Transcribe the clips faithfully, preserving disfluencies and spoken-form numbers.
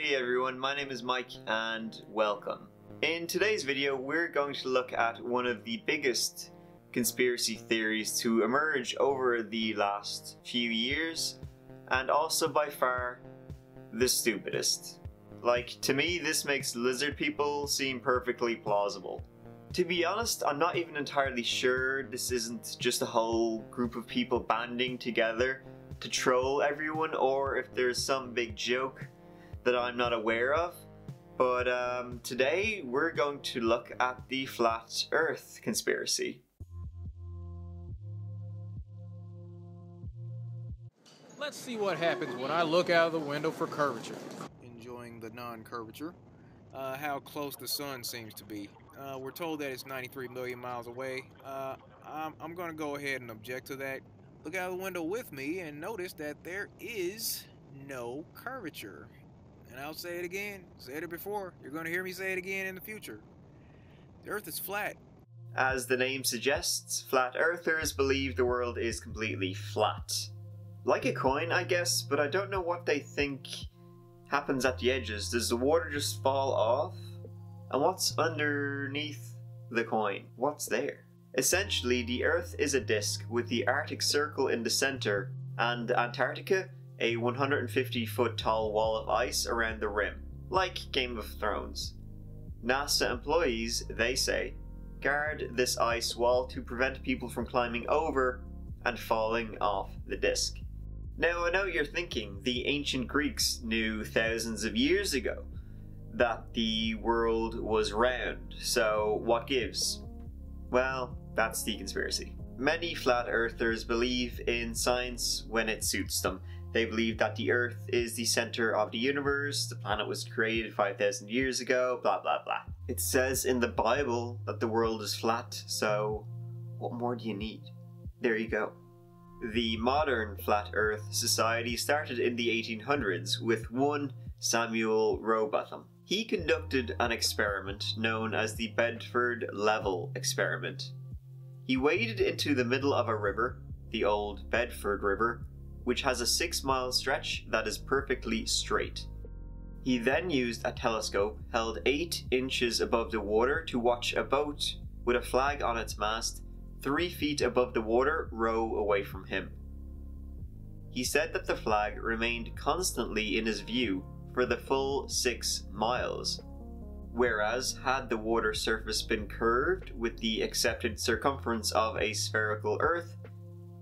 Hey everyone, my name is Mike and welcome. In today's video we're going to look at one of the biggest conspiracy theories to emerge over the last few years, and also by far the stupidest. Like, to me this makes lizard people seem perfectly plausible. To be honest, I'm not even entirely sure this isn't just a whole group of people banding together to troll everyone, or if there's some big joke that I'm not aware of. But um, today we're going to look at the Flat Earth conspiracy. Let's see what happens when I look out of the window for curvature. Enjoying the non-curvature. Uh, how close the sun seems to be. Uh, we're told that it's ninety-three million miles away. Uh, I'm, I'm gonna go ahead and object to that. Look out of the window with me and notice that there is no curvature. And I'll say it again, said it before, you're going to hear me say it again in the future. The Earth is flat. As the name suggests, flat earthers believe the world is completely flat. Like a coin, I guess, but I don't know what they think happens at the edges. Does the water just fall off? And what's underneath the coin? What's there? Essentially, the Earth is a disc with the Arctic Circle in the center and Antarctica, a one hundred fifty foot tall wall of ice around the rim, like Game of Thrones. NASA employees, they say, guard this ice wall to prevent people from climbing over and falling off the disc. Now, I know you're thinking the ancient Greeks knew thousands of years ago that the world was round, so what gives? Well, that's the conspiracy. Many flat earthers believe in science when it suits them. They believe that the Earth is the center of the universe, the planet was created five thousand years ago, blah blah blah. It says in the Bible that the world is flat, so what more do you need? There you go. The modern Flat Earth Society started in the eighteen hundreds with one Samuel Rowbotham. He conducted an experiment known as the Bedford Level Experiment. He waded into the middle of a river, the old Bedford River, which has a six mile stretch that is perfectly straight. He then used a telescope held eight inches above the water to watch a boat with a flag on its mast three feet above the water row away from him. He said that the flag remained constantly in his view for the full six miles, whereas had the water surface been curved with the accepted circumference of a spherical Earth,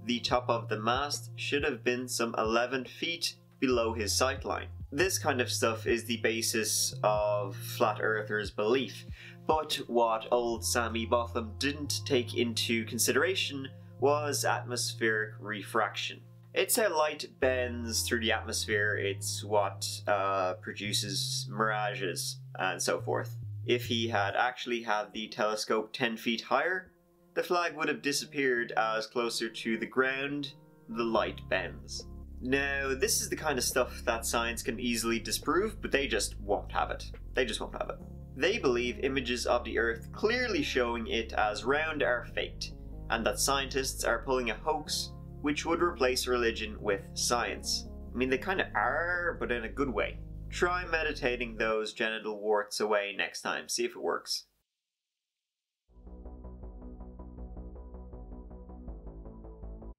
the top of the mast should have been some eleven feet below his sightline. This kind of stuff is the basis of flat earthers' belief, but what old Sammy Botham didn't take into consideration was atmospheric refraction. It's how light bends through the atmosphere, it's what uh, produces mirages and so forth. If he had actually had the telescope ten feet higher, the flag would have disappeared as closer to the ground the light bends. Now, this is the kind of stuff that science can easily disprove, but they just won't have it. They just won't have it. They believe images of the Earth clearly showing it as round are faked, and that scientists are pulling a hoax which would replace religion with science. I mean, they kind of are, but in a good way. Try meditating those genital warts away next time, see if it works.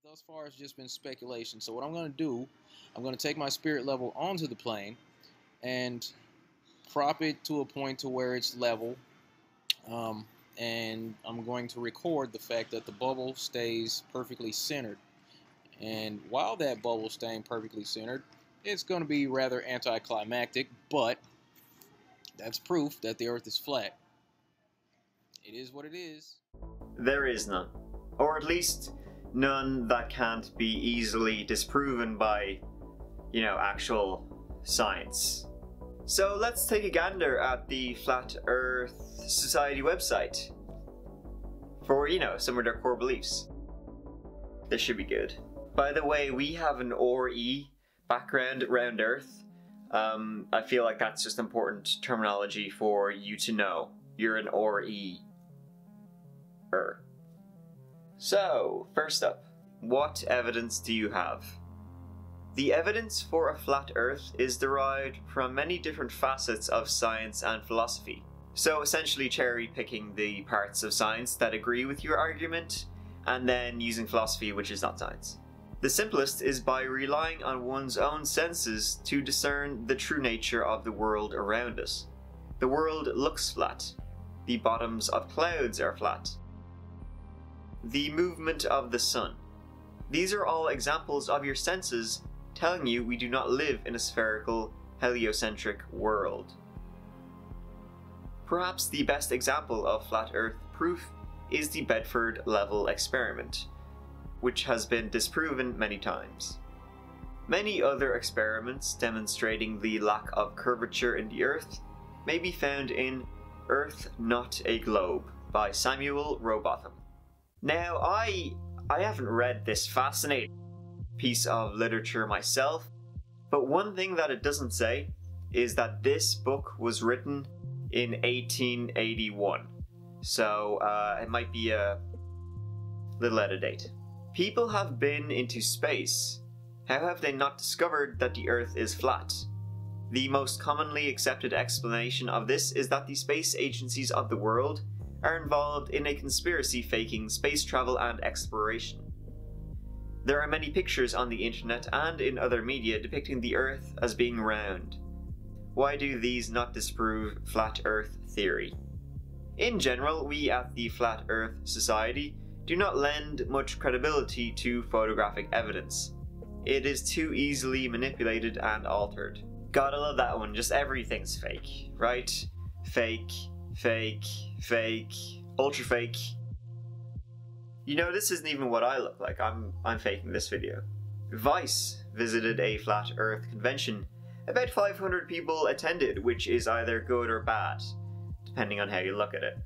Thus far it's just been speculation, so what I'm going to do, I'm going to take my spirit level onto the plane and prop it to a point to where it's level, um, and I'm going to record the fact that the bubble stays perfectly centered. And while that bubble staying perfectly centered, it's going to be rather anticlimactic, but that's proof that the Earth is flat. It is what it is. There is none. Or at least none that can't be easily disproven by, you know, actual science. So let's take a gander at the Flat Earth Society website for, you know, some of their core beliefs. This should be good. By the way, we have an R E background, round Earth. Um, I feel like that's just important terminology for you to know. You're an R E-er. So, first up, what evidence do you have? The evidence for a flat Earth is derived from many different facets of science and philosophy. So essentially cherry-picking the parts of science that agree with your argument, and then using philosophy which is not science. The simplest is by relying on one's own senses to discern the true nature of the world around us. The world looks flat. The bottoms of clouds are flat. The movement of the sun. These are all examples of your senses telling you we do not live in a spherical, heliocentric world. Perhaps the best example of flat Earth proof is the Bedford Level Experiment, which has been disproven many times. Many other experiments demonstrating the lack of curvature in the Earth may be found in Earth Not a Globe by Samuel Rowbotham. Now I, I haven't read this fascinating piece of literature myself, but one thing that it doesn't say is that this book was written in eighteen eighty-one, so uh, it might be a little out of date. People have been into space. How have they not discovered that the Earth is flat? The most commonly accepted explanation of this is that the space agencies of the world are involved in a conspiracy faking space travel and exploration. There are many pictures on the internet and in other media depicting the Earth as being round. Why do these not disprove flat Earth theory? In general, we at the Flat Earth Society do not lend much credibility to photographic evidence. It is too easily manipulated and altered. Gotta love that one, just everything's fake, right? Fake, fake, fake, ultra fake. You know, this isn't even what I look like, I'm, I'm faking this video. Vice visited a Flat Earth convention. About five hundred people attended, which is either good or bad, depending on how you look at it.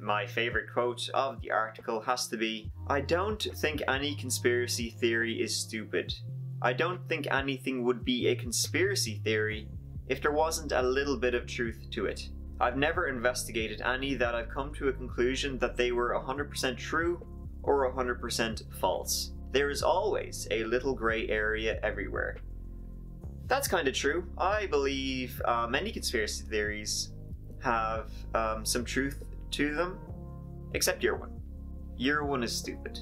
My favorite quote of the article has to be, "I don't think any conspiracy theory is stupid. I don't think anything would be a conspiracy theory if there wasn't a little bit of truth to it. I've never investigated any that I've come to a conclusion that they were one hundred percent true or one hundred percent false. There is always a little grey area everywhere." That's kind of true. I believe uh, many conspiracy theories have um, some truth to them, except your one. Your one is stupid.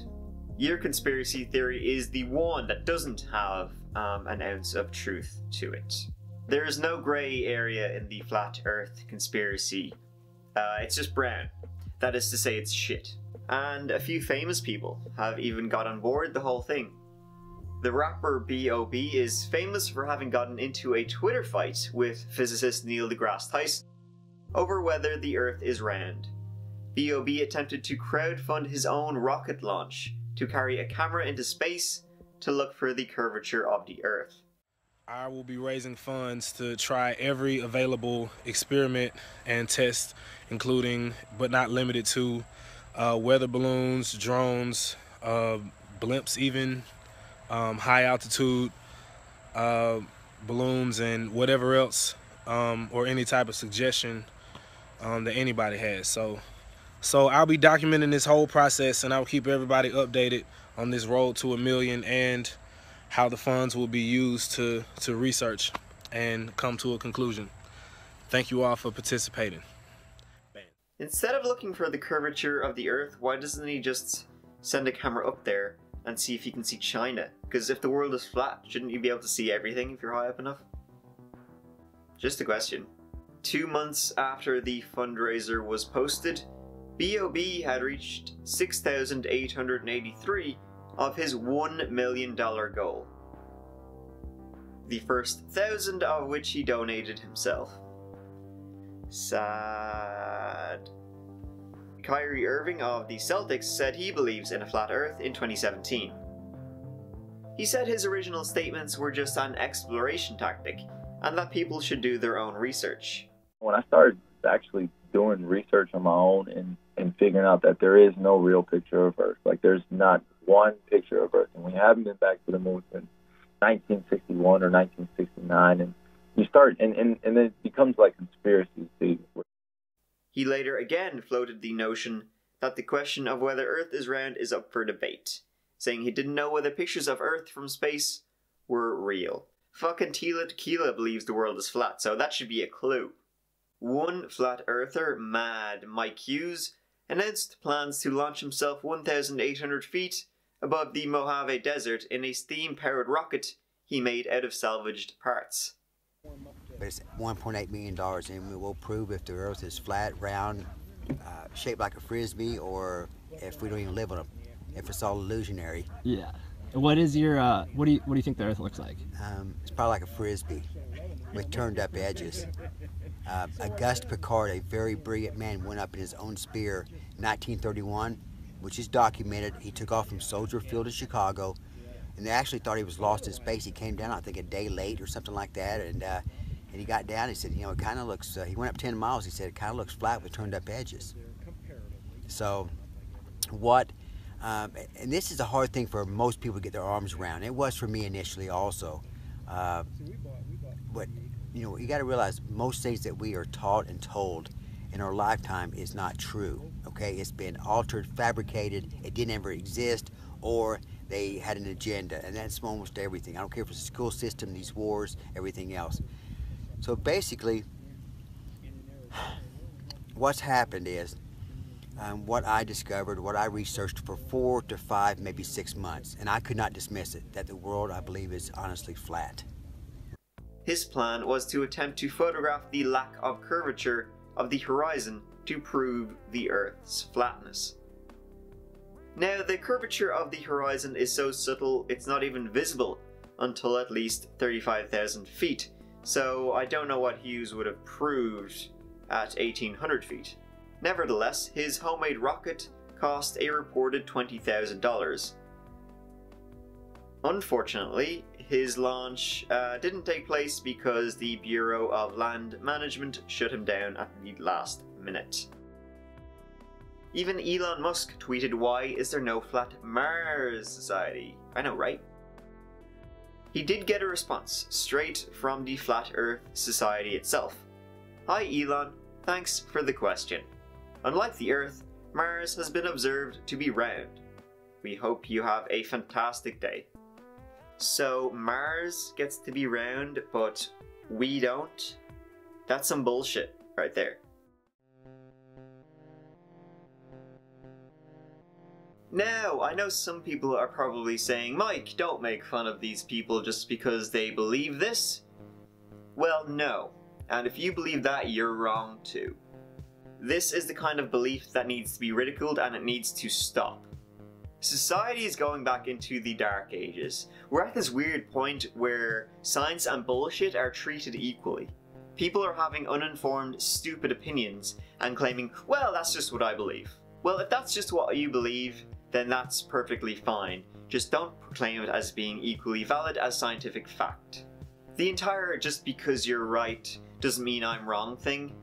Your conspiracy theory is the one that doesn't have um, an ounce of truth to it. There is no grey area in the Flat Earth conspiracy. Uh, it's just brown. That is to say, it's shit. And a few famous people have even got on board the whole thing. The rapper B O B is famous for having gotten into a Twitter fight with physicist Neil deGrasse Tyson over whether the Earth is round. B O B attempted to crowdfund his own rocket launch to carry a camera into space to look for the curvature of the Earth. I will be raising funds to try every available experiment and test, including but not limited to uh, weather balloons, drones, uh, blimps even, um, high altitude uh, balloons, and whatever else, um, or any type of suggestion um, that anybody has. So. So I'll be documenting this whole process, and I'll keep everybody updated on this road to a million and how the funds will be used to, to research and come to a conclusion. Thank you all for participating. Bam. Instead of looking for the curvature of the Earth, why doesn't he just send a camera up there and see if he can see China? Because if the world is flat, shouldn't you be able to see everything if you're high up enough? Just a question. Two months after the fundraiser was posted, B O B had reached six thousand eight hundred eighty-three of his one million dollar goal, the first thousand of which he donated himself. Sad. Kyrie Irving of the Celtics said he believes in a flat Earth in twenty seventeen. He said his original statements were just an exploration tactic and that people should do their own research. When I started actually doing research on my own and, and figuring out that there is no real picture of Earth. Like, there's not one picture of Earth. And we haven't been back to the moon since nineteen sixty-one or nineteen sixty-nine. And you start, and, and, and then it becomes like conspiracy theory. He later again floated the notion that the question of whether Earth is round is up for debate, saying he didn't know whether pictures of Earth from space were real. Fucking Tila Tequila believes the world is flat, so that should be a clue. One flat earther, Mad Mike Hughes, announced plans to launch himself one thousand eight hundred feet above the Mojave Desert in a steam-powered rocket he made out of salvaged parts. It's one point eight million dollars, and we will prove if the Earth is flat, round, uh, shaped like a Frisbee, or if we don't even live on it, if it's all illusionary. Yeah. What is your, uh, what do you, what do you think the Earth looks like? Um, it's probably like a Frisbee with turned up edges. Uh, Auguste Picard, a very brilliant man, went up in his own spear in nineteen thirty-one, which is documented. He took off from Soldier Field to Chicago, and they actually thought he was lost in space. He came down, I think, a day late or something like that, and uh, and he got down. He said, you know, it kind of looks. Uh, he went up ten miles. He said it kind of looks flat with turned up edges. So, what? Um, and this is a hard thing for most people to get their arms around. It was for me initially also. Uh, but you know, you got to realize most things that we are taught and told in our lifetime is not true. Okay, it's been altered, fabricated. It didn't ever exist, or they had an agenda, and that's almost everything. I don't care if it's the school system, these wars, everything else. So basically, what's happened is. Um, what I discovered, what I researched for four to five, maybe six months, and I could not dismiss it, that the world, I believe, is honestly flat. His plan was to attempt to photograph the lack of curvature of the horizon to prove the Earth's flatness. Now, the curvature of the horizon is so subtle it's not even visible until at least thirty-five thousand feet, so I don't know what Hughes would have proved at eighteen hundred feet. Nevertheless, his homemade rocket cost a reported twenty thousand dollars. Unfortunately, his launch uh, didn't take place because the Bureau of Land Management shut him down at the last minute. Even Elon Musk tweeted, "Why is there no Flat Mars Society?" I know, right? He did get a response straight from the Flat Earth Society itself. "Hi Elon, thanks for the question. Unlike the Earth, Mars has been observed to be round. We hope you have a fantastic day." So Mars gets to be round, but we don't? That's some bullshit right there. Now, I know some people are probably saying, "Mike, don't make fun of these people just because they believe this." Well, no. And if you believe that, you're wrong too. This is the kind of belief that needs to be ridiculed, and it needs to stop. Society is going back into the dark ages. We're at this weird point where science and bullshit are treated equally. People are having uninformed, stupid opinions and claiming, "Well, that's just what I believe." Well, if that's just what you believe, then that's perfectly fine. Just don't proclaim it as being equally valid as scientific fact. The entire "just because you're right doesn't mean I'm wrong" thing.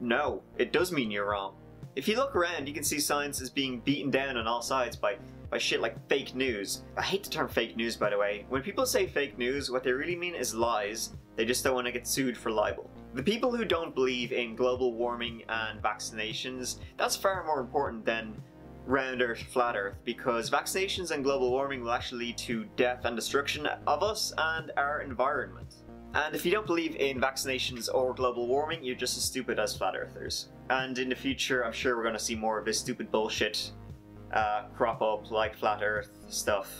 No, it does mean you're wrong. If you look around, you can see science is being beaten down on all sides by, by shit like fake news. I hate the term fake news, by the way. When people say fake news, what they really mean is lies. They just don't want to get sued for libel. The people who don't believe in global warming and vaccinations, that's far more important than round Earth, flat Earth, because vaccinations and global warming will actually lead to death and destruction of us and our environment. And if you don't believe in vaccinations or global warming, you're just as stupid as flat earthers. And in the future, I'm sure we're going to see more of this stupid bullshit uh, crop up, like flat earth stuff,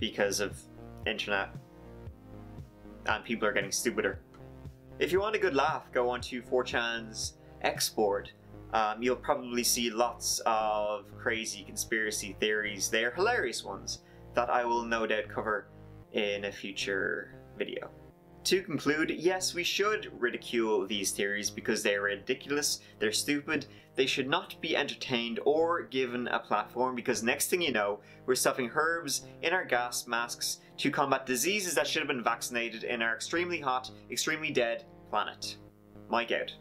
because of internet. And people are getting stupider. If you want a good laugh, go on to four chan's Xboard. Um, you'll probably see lots of crazy conspiracy theories. They are hilarious ones that I will no doubt cover in a future video. To conclude, yes, we should ridicule these theories because they are ridiculous, they're stupid, they should not be entertained or given a platform, because next thing you know, we're stuffing herbs in our gas masks to combat diseases that should have been vaccinated in our extremely hot, extremely dead planet. Mike out.